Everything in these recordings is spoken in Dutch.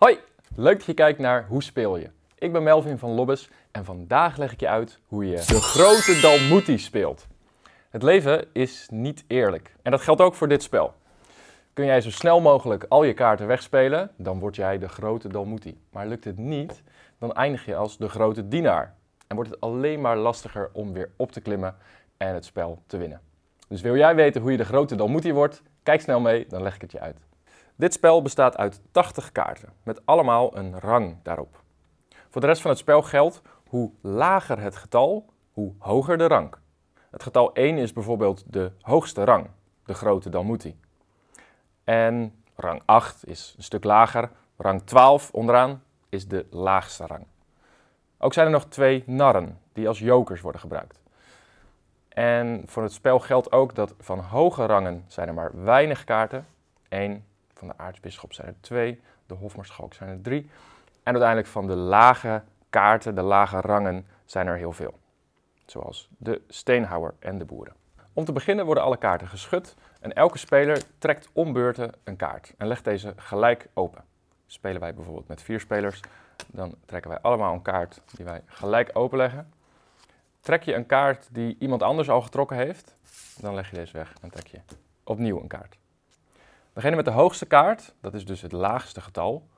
Hoi, leuk dat je kijkt naar Hoe speel je? Ik ben Melvin van Lobbes en vandaag leg ik je uit hoe je De Grote Dalmuti speelt. Het leven is niet eerlijk en dat geldt ook voor dit spel. Kun jij zo snel mogelijk al je kaarten wegspelen, dan word jij De Grote Dalmuti. Maar lukt het niet, dan eindig je als De Grote Dienaar. En wordt het alleen maar lastiger om weer op te klimmen en het spel te winnen. Dus wil jij weten hoe je De Grote Dalmuti wordt? Kijk snel mee, dan leg ik het je uit. Dit spel bestaat uit 80 kaarten, met allemaal een rang daarop. Voor de rest van het spel geldt, hoe lager het getal, hoe hoger de rang. Het getal 1 is bijvoorbeeld de hoogste rang, De Grote Dalmuti. En rang 8 is een stuk lager, rang 12 onderaan is de laagste rang. Ook zijn er nog 2 narren, die als jokers worden gebruikt. En voor het spel geldt ook dat van hoge rangen zijn er maar weinig kaarten. 1, van de aartsbisschop zijn er 2, de hofmaarschalk zijn er 3. En uiteindelijk van de lage kaarten, de lage rangen, zijn er heel veel. Zoals de steenhouwer en de boeren. Om te beginnen worden alle kaarten geschud en elke speler trekt om beurten een kaart en legt deze gelijk open. Spelen wij bijvoorbeeld met 4 spelers, dan trekken wij allemaal een kaart die wij gelijk openleggen. Trek je een kaart die iemand anders al getrokken heeft, dan leg je deze weg en trek je opnieuw een kaart. Degene met de hoogste kaart, dat is dus het laagste getal,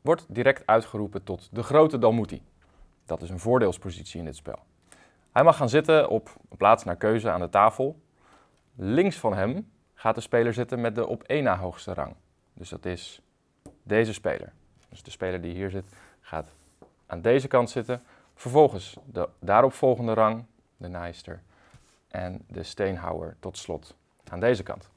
wordt direct uitgeroepen tot De Grote Dalmuti. Dat is een voordeelspositie in dit spel. Hij mag gaan zitten op een plaats naar keuze aan de tafel. Links van hem gaat de speler zitten met de op 1 na hoogste rang. Dus dat is deze speler. Dus de speler die hier zit, gaat aan deze kant zitten. Vervolgens de daaropvolgende rang, de naaister en de steenhouwer tot slot aan deze kant.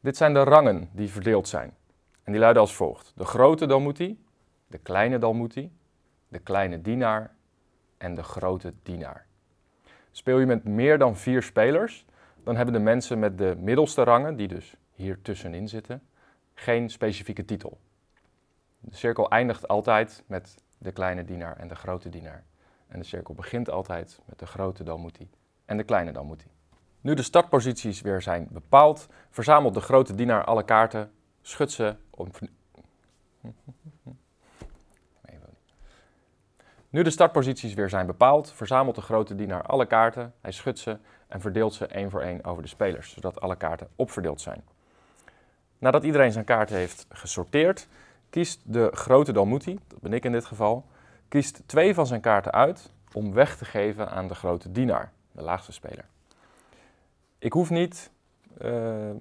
Dit zijn de rangen die verdeeld zijn. En die luiden als volgt. De Grote Dalmuti, de Kleine Dalmuti, de Kleine Dienaar en de Grote Dienaar. Speel je met meer dan 4 spelers, dan hebben de mensen met de middelste rangen, die dus hier tussenin zitten, geen specifieke titel. De cirkel eindigt altijd met de Kleine Dienaar en de Grote Dienaar. En de cirkel begint altijd met De Grote Dalmuti en de Kleine Dalmuti. Nu de startposities weer zijn bepaald, verzamelt De Grote Dienaar alle kaarten, schudt ze om... Nu de startposities weer zijn bepaald, verzamelt De Grote Dienaar alle kaarten, hij schudt ze en verdeelt ze 1 voor 1 over de spelers, zodat alle kaarten opverdeeld zijn. Nadat iedereen zijn kaarten heeft gesorteerd, kiest De Grote Dalmuti, dat ben ik in dit geval, kiest 2 van zijn kaarten uit om weg te geven aan De Grote Dienaar, de laagste speler. Ik hoef niet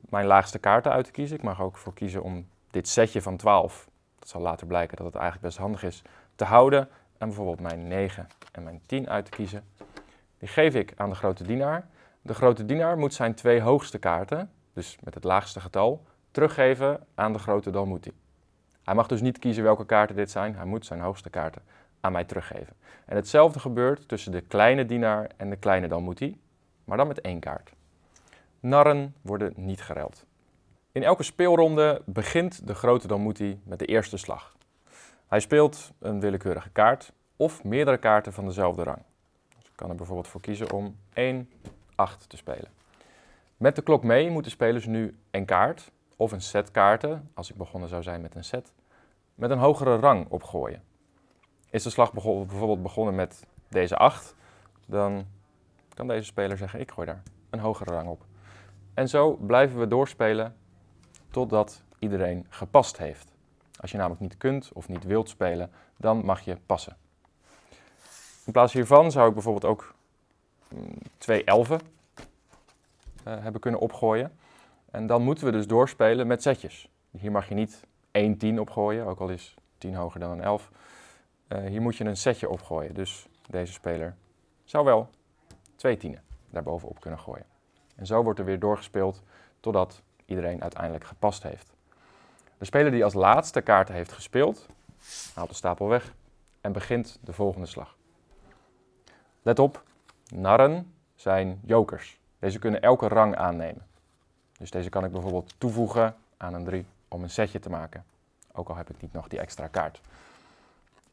mijn laagste kaarten uit te kiezen. Ik mag ook voor kiezen om dit setje van 12, dat zal later blijken dat het eigenlijk best handig is, te houden. En bijvoorbeeld mijn 9 en mijn 10 uit te kiezen. Die geef ik aan De Grote Dienaar. De Grote Dienaar moet zijn 2 hoogste kaarten, dus met het laagste getal, teruggeven aan De Grote Dalmuti. Hij mag dus niet kiezen welke kaarten dit zijn, hij moet zijn hoogste kaarten aan mij teruggeven. En hetzelfde gebeurt tussen de Kleine Dienaar en de Kleine Dalmuti, maar dan met 1 kaart. Narren worden niet geruild. In elke speelronde begint De Grote Dalmuti met de eerste slag. Hij speelt een willekeurige kaart of meerdere kaarten van dezelfde rang. Dus ik kan er bijvoorbeeld voor kiezen om 1, 8 te spelen. Met de klok mee moeten spelers nu een kaart of een set kaarten, als ik begonnen zou zijn met een set, met een hogere rang opgooien. Is de slag bijvoorbeeld begonnen met deze 8, dan kan deze speler zeggen ik gooi daar een hogere rang op. En zo blijven we doorspelen totdat iedereen gepast heeft. Als je namelijk niet kunt of niet wilt spelen, dan mag je passen. In plaats hiervan zou ik bijvoorbeeld ook 2 elfen hebben kunnen opgooien. En dan moeten we dus doorspelen met setjes. Hier mag je niet 1 10 opgooien, ook al is 10 hoger dan een 11. Hier moet je een setje opgooien, dus deze speler zou wel 2 tienen daarbovenop kunnen gooien. En zo wordt er weer doorgespeeld totdat iedereen uiteindelijk gepast heeft. De speler die als laatste kaarten heeft gespeeld, haalt de stapel weg en begint de volgende slag. Let op, narren zijn jokers. Deze kunnen elke rang aannemen. Dus deze kan ik bijvoorbeeld toevoegen aan een 3 om een setje te maken. Ook al heb ik niet nog die extra kaart.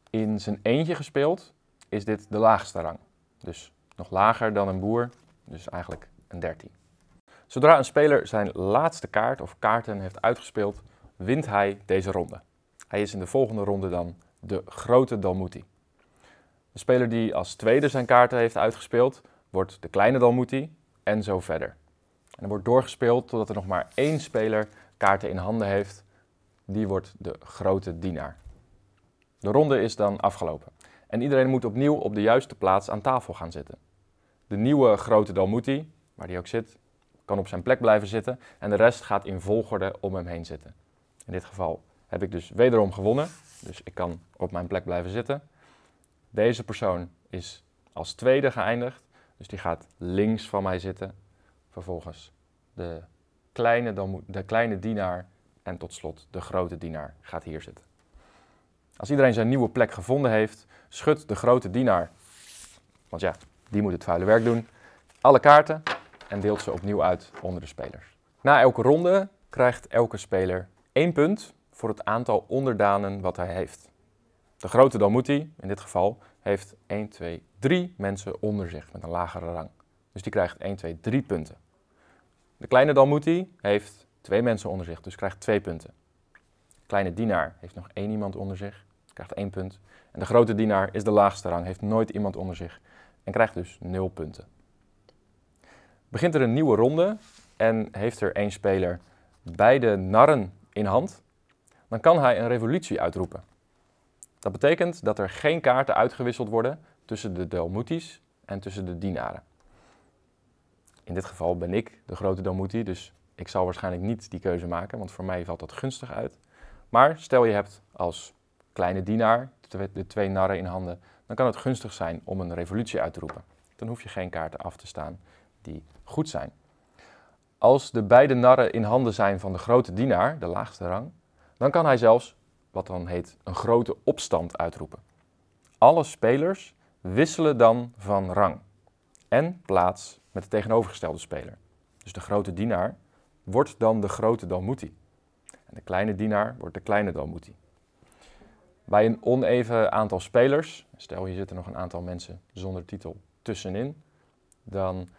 In zijn eentje gespeeld is dit de laagste rang. Dus nog lager dan een boer, dus eigenlijk een 13. Zodra een speler zijn laatste kaart of kaarten heeft uitgespeeld, wint hij deze ronde. Hij is in de volgende ronde dan de Grote Dalmuti. De speler die als tweede zijn kaarten heeft uitgespeeld, wordt de Kleine Dalmuti en zo verder. En er wordt doorgespeeld totdat er nog maar één speler kaarten in handen heeft. Die wordt de Grote Dienaar. De ronde is dan afgelopen. En iedereen moet opnieuw op de juiste plaats aan tafel gaan zitten. De nieuwe Grote Dalmuti, waar die ook zit, kan op zijn plek blijven zitten. En de rest gaat in volgorde om hem heen zitten. In dit geval heb ik dus wederom gewonnen. Dus ik kan op mijn plek blijven zitten. Deze persoon is als tweede geëindigd. Dus die gaat links van mij zitten. Vervolgens de kleine dienaar. En tot slot de Grote Dienaar gaat hier zitten. Als iedereen zijn nieuwe plek gevonden heeft, schudt de Grote Dienaar, want ja, die moet het vuile werk doen, alle kaarten en deelt ze opnieuw uit onder de spelers. Na elke ronde krijgt elke speler 1 punt voor het aantal onderdanen wat hij heeft. De Grote Dalmuti, in dit geval, heeft 1, 2, 3 mensen onder zich met een lagere rang. Dus die krijgt 1, 2, 3 punten. De Kleine Dalmuti heeft 2 mensen onder zich, dus krijgt 2 punten. De Kleine Dienaar heeft nog 1 iemand onder zich, krijgt 1 punt. En de Grote Dienaar is de laagste rang, heeft nooit iemand onder zich en krijgt dus 0 punten. Begint er een nieuwe ronde en heeft er 1 speler beide narren in hand, dan kan hij een revolutie uitroepen. Dat betekent dat er geen kaarten uitgewisseld worden tussen de Dalmutis en tussen de dienaren. In dit geval ben ik de Grote Dalmuti, dus ik zal waarschijnlijk niet die keuze maken, want voor mij valt dat gunstig uit. Maar stel je hebt als Kleine Dienaar de 2 narren in handen, dan kan het gunstig zijn om een revolutie uit te roepen. Dan hoef je geen kaarten af te staan die goed zijn. Als de beide narren in handen zijn van de Grote Dienaar, de laagste rang, dan kan hij zelfs, wat dan heet, een grote opstand uitroepen. Alle spelers wisselen dan van rang en plaats met de tegenovergestelde speler. Dus de Grote Dienaar wordt dan de Grote Dalmuti. En de Kleine Dienaar wordt de Kleine Dalmuti. Bij een oneven aantal spelers, stel hier zitten nog een aantal mensen zonder titel tussenin, dan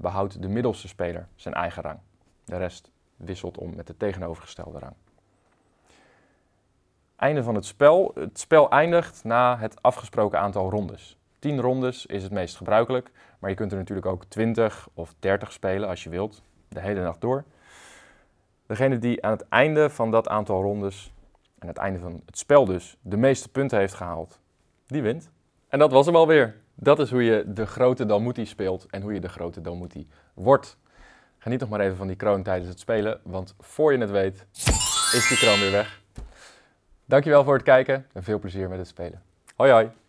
behoudt de middelste speler zijn eigen rang. De rest wisselt om met de tegenovergestelde rang. Einde van het spel. Het spel eindigt na het afgesproken aantal rondes. 10 rondes is het meest gebruikelijk, maar je kunt er natuurlijk ook 20 of 30 spelen als je wilt, de hele nacht door. Degene die aan het einde van dat aantal rondes, en het einde van het spel dus, de meeste punten heeft gehaald, die wint. En dat was hem alweer. Dat is hoe je de Grote Dalmuti speelt en hoe je de Grote Dalmuti wordt. Geniet nog maar even van die kroon tijdens het spelen, want voor je het weet is die kroon weer weg. Dankjewel voor het kijken en veel plezier met het spelen. Hoi hoi!